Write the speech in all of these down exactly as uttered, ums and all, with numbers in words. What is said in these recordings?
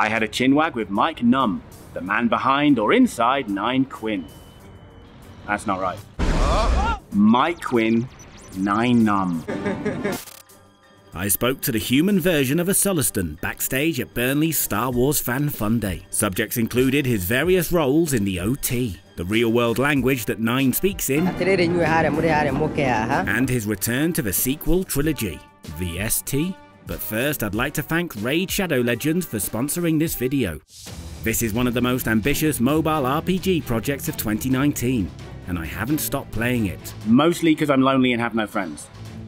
I had a chinwag with Mike Nunb, the man behind or inside Nine Quinn. That's not right. Oh. Mike Quinn, Nine Nunb. I spoke to the human version of a Sullustan backstage at Burnley's Star Wars Fan Fun Day. Subjects included his various roles in the O T, the real-world language that Nine speaks in, and his return to the sequel trilogy, the S T. But first, I'd like to thank Raid Shadow Legends for sponsoring this video. This is one of the most ambitious mobile R P G projects of twenty nineteen, and I haven't stopped playing it. Mostly because I'm lonely and have no friends.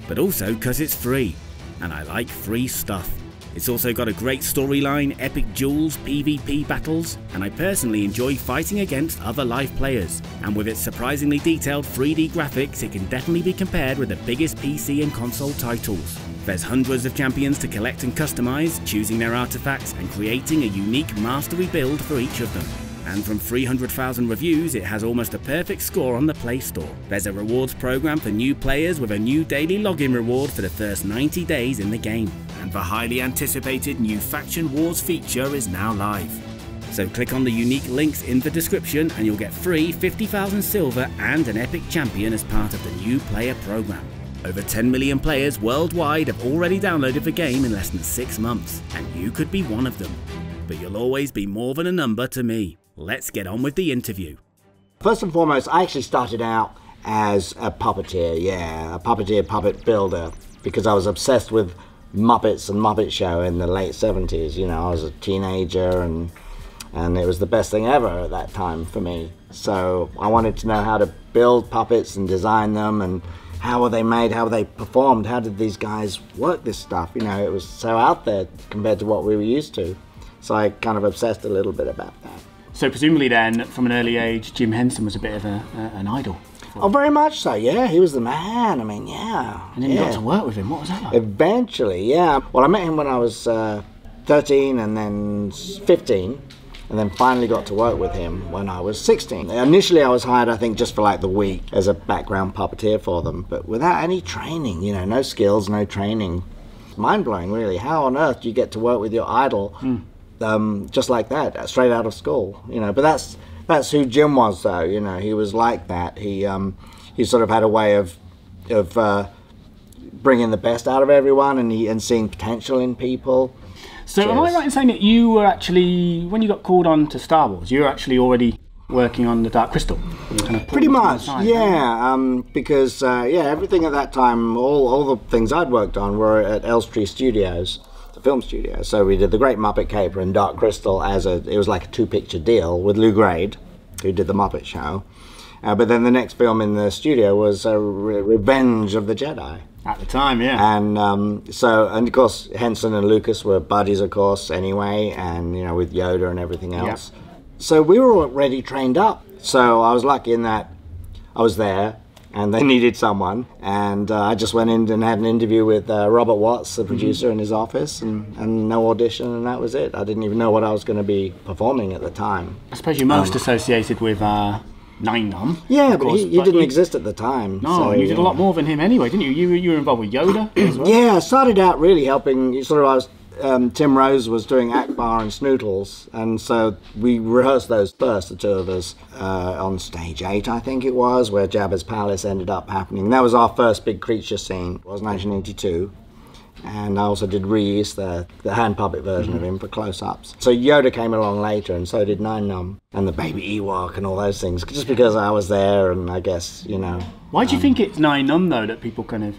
But also because it's free, and I like free stuff. It's also got a great storyline, epic duels, PvP battles, and I personally enjoy fighting against other live players. And with its surprisingly detailed three D graphics, it can definitely be compared with the biggest P C and console titles. There's hundreds of champions to collect and customize, choosing their artifacts and creating a unique mastery build for each of them. And from three hundred thousand reviews, it has almost a perfect score on the Play Store. There's a rewards program for new players with a new daily login reward for the first ninety days in the game. And the highly anticipated new Faction Wars feature is now live. So click on the unique links in the description and you'll get free fifty thousand silver and an epic champion as part of the new player program. Over ten million players worldwide have already downloaded the game in less than six months, and you could be one of them. But you'll always be more than a number to me. Let's get on with the interview. First and foremost, I actually started out as a puppeteer, yeah, a puppeteer puppet builder, because I was obsessed with Muppets and Muppet Show in the late seventies. You know, I was a teenager, and and it was the best thing ever at that time for me. So I wanted to know how to build puppets and design them, and how were they made, how were they performed, how did these guys work this stuff? You know, it was so out there compared to what we were used to. So I kind of obsessed a little bit about that. So presumably then, from an early age, Jim Henson was a bit of a, uh, an idol? Oh, very much so, yeah. He was the man, I mean, yeah. And then yeah. You got to work with him, what was that like? Eventually, yeah. Well, I met him when I was uh, thirteen and then fifteen, and then finally got to work with him when I was sixteen. Initially I was hired, I think, just for like the week as a background puppeteer for them, but without any training, you know, no skills, no training. Mind-blowing, really. How on earth do you get to work with your idol? Mm. Um, just like that, straight out of school, you know. But that's that's who Jim was, though. You know, he was like that. He um, he sort of had a way of of uh, bringing the best out of everyone, and he, and seeing potential in people. So, Cheers. Am I right in saying that you were actually, when you got called on to Star Wars, you were actually already working on The Dark Crystal? Kind of pretty much, side, yeah. Um, because uh, yeah, everything at that time, all all the things I'd worked on were at Elstree Studios. Film studio. So we did The Great Muppet Caper and Dark Crystal as a, it was like a two picture deal with Lou Grade, who did The Muppet Show. Uh, but then the next film in the studio was uh, Re Revenge of the Jedi. At the time, yeah. And um, so, and of course, Henson and Lucas were buddies, of course, anyway, and you know, with Yoda and everything else. Yep. So we were already trained up. So I was lucky in that I was there, and they needed someone, and uh, I just went in and had an interview with uh, Robert Watts, the producer, mm-hmm. in his office, and, and no audition, and that was it. I didn't even know what I was going to be performing at the time. I suppose you're most um, associated with uh, Nine Nunb. Yeah, but course, he, he but didn't he, exist at the time. No, so, you did yeah. a lot more than him anyway, didn't you? You, you were involved with Yoda as well? Yeah, I started out really helping, sort of, I was, um, Tim Rose was doing Akbar and Snootles, and so we rehearsed those first, the two of us, uh, on stage eight, I think it was, where Jabba's Palace ended up happening. That was our first big creature scene. It was nineteen eighty-two, and I also did reuse the, the hand puppet version mm-hmm. of him for close-ups. So Yoda came along later, and so did Nine Nunb, and the baby Ewok and all those things, just because I was there, and I guess, you know... Why do um, you think it's Nine Nunb, though, that people kind of...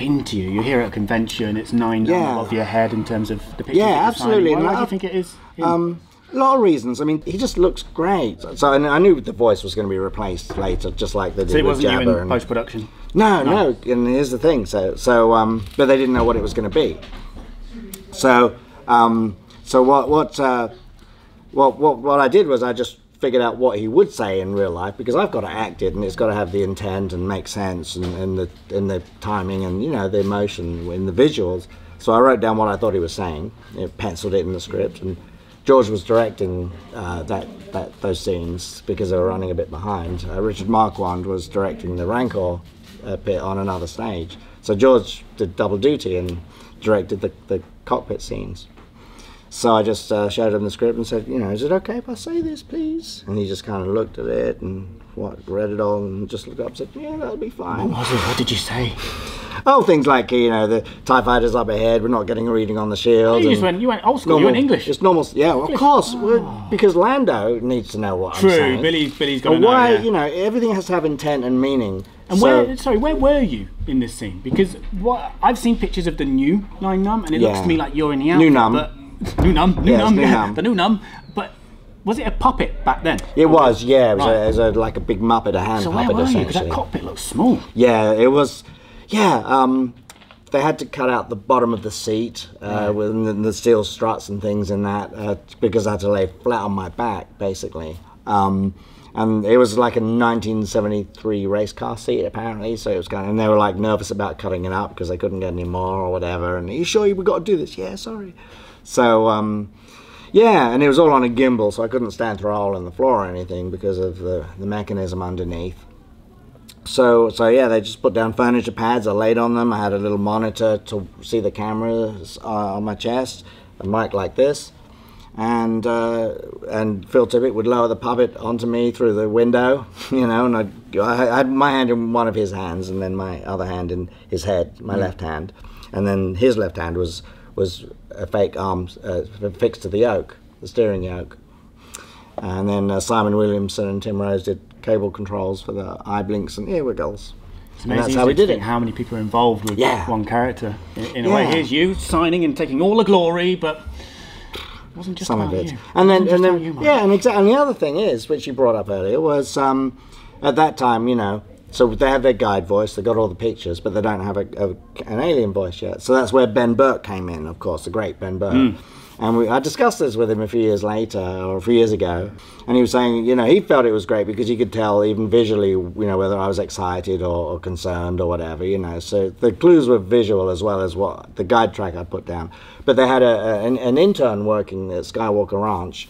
into you, you're here at a convention, it's nine yeah. above your head in terms of the pictures. Yeah, absolutely. Why, why do you think it is? Um, a lot of reasons. I mean, he just looks great. So I knew the voice was going to be replaced later, just like they did with Jabba. So it wasn't you in post-production? No, no, no, and here's the thing. So, so, um, but they didn't know what it was going to be. So, um, so what, what, uh, what, what, what I did was I just figured out what he would say in real life, because I've got to act it, and it's got to have the intent and make sense, and, and the and the timing, and you know, the emotion in the visuals. So I wrote down what I thought he was saying, you know, penciled it in the script, and George was directing uh, that that those scenes because they were running a bit behind. Uh, Richard Marquand was directing the Rancor uh, bit on another stage, so George did double duty and directed the, the cockpit scenes. So I just uh, showed him the script and said, you know, is it okay if I say this, please? And he just kind of looked at it and what, read it all and just looked up and said, yeah, that'll be fine. What was it? What did you say? Oh, things like, you know, the TIE fighters up ahead, we're not getting a reading on the shield. You just went, you went old school, normal, you went English. It's normal, yeah, English. Of course, oh. Because Lando needs to know what True, I'm saying. True, Billy, Billy's got to know, why, yeah. You know, everything has to have intent and meaning. And so, where, sorry, where were you in this scene? Because what I've seen pictures of the new Nien Nunb, and it yeah. looks to me like you're in the outfit. New Nunb. New Nunb, new yes, Nunb, new yeah. Nunb. The new Nunb. But was it a puppet back then? It was, yeah. It was, right. a, it was a, like a big Muppet, a hand so puppet where were essentially. Because that cockpit looks small. Yeah, it was. Yeah, um, they had to cut out the bottom of the seat uh, yeah. with the, the steel struts and things in that uh, because I had to lay flat on my back basically. Um, and it was like a nineteen seventy-three race car seat apparently, so it was kind of, and they were like nervous about cutting it up because they couldn't get any more or whatever. And are you sure we've got to do this? Yeah, sorry. So, um, yeah, and it was all on a gimbal, so I couldn't stand through a hole in the floor or anything because of the, the mechanism underneath. So, so yeah, they just put down furniture pads, I laid on them, I had a little monitor to see the cameras uh, on my chest, a mic like this, and, uh, and Phil Tippett would lower the puppet onto me through the window, you know, and I'd, I had my hand in one of his hands and then my other hand in his head, my mm. left hand, and then his left hand was... was a fake arm uh, fixed to the yoke, the steering yoke. And then uh, Simon Williamson and Tim Rose did cable controls for the eye blinks and ear wiggles. It's amazing, and that's how we did it. How many people are involved with yeah. one character. In, in yeah. a way, here's you signing and taking all the glory, but it wasn't just Some about of it. You. And then, it and then, you, yeah, and exactly. And the other thing is, which you brought up earlier, was um, at that time, you know, so they have their guide voice, they got all the pictures, but they don't have a, a, an alien voice yet. So that's where Ben Burke came in, of course, the great Ben Burke. Mm. And we, I discussed this with him a few years later, or a few years ago, and he was saying, you know, he felt it was great because you could tell even visually, you know, whether I was excited or, or concerned or whatever, you know. So the clues were visual as well as what the guide track I put down. But they had a, a, an, an intern working at Skywalker Ranch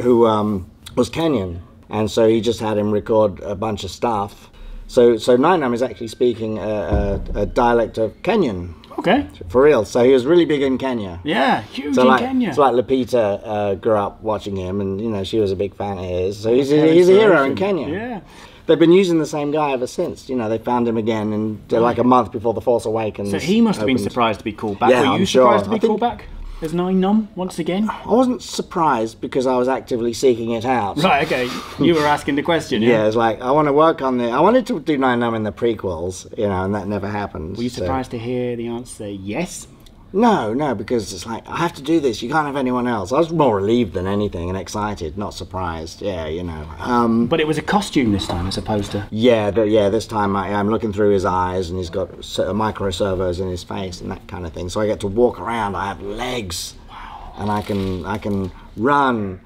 who um, was Kenyan, and so he just had him record a bunch of stuff. So, so Nien Nunb is actually speaking a, a, a dialect of Kenyan. Okay. For real. So he was really big in Kenya. Yeah, huge so in like, Kenya. So like Lupita uh, grew up watching him, and you know she was a big fan of his. So he's, he's a hero in Kenya. Yeah. They've been using the same guy ever since. You know, they found him again, and uh, like a month before The Force Awakens. So he must have opened. been surprised to be called back. Yeah, Were you I'm surprised sure. to be called back? As Nien Nunb once again? I wasn't surprised because I was actively seeking it out. Right, okay. You were asking the question, yeah? Yeah, it's like, I want to work on the... I wanted to do Nien Nunb in the prequels, you know, and that never happened. Were you so. surprised to hear the answer yes? No, no, because it's like, I have to do this, you can't have anyone else. I was more relieved than anything and excited, not surprised, yeah, you know. Um, but it was a costume this time as opposed to... Yeah, the, yeah. this time I, I'm looking through his eyes and he's got so, micro servos in his face and that kind of thing. So I get to walk around, I have legs, wow. and I can, I can run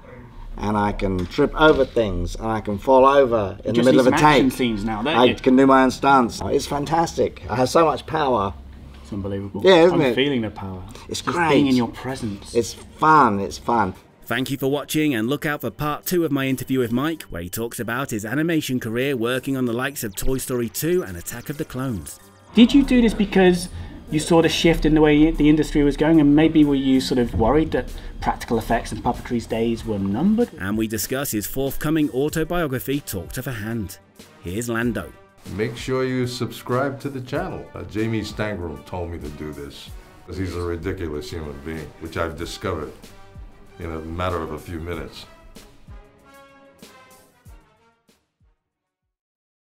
and I can trip over things and I can fall over in the middle of a take. You just need some action scenes now, don't you? I can do my own stunts. It's fantastic, I have so much power. Unbelievable. Yeah, isn't I'm it? feeling the power. It's Just great. being in your presence. It's fun, it's fun. Thank you for watching, and look out for part two of my interview with Mike, where he talks about his animation career working on the likes of Toy Story two and Attack of the Clones. Did you do this because you saw the shift in the way the industry was going, and maybe were you sort of worried that practical effects and puppetry's days were numbered? And we discuss his forthcoming autobiography, Talk to the Hand. Here's Lando. Make sure you subscribe to the channel. Uh, Jamie Stangrel told me to do this because he's a ridiculous human being, which I've discovered in a matter of a few minutes.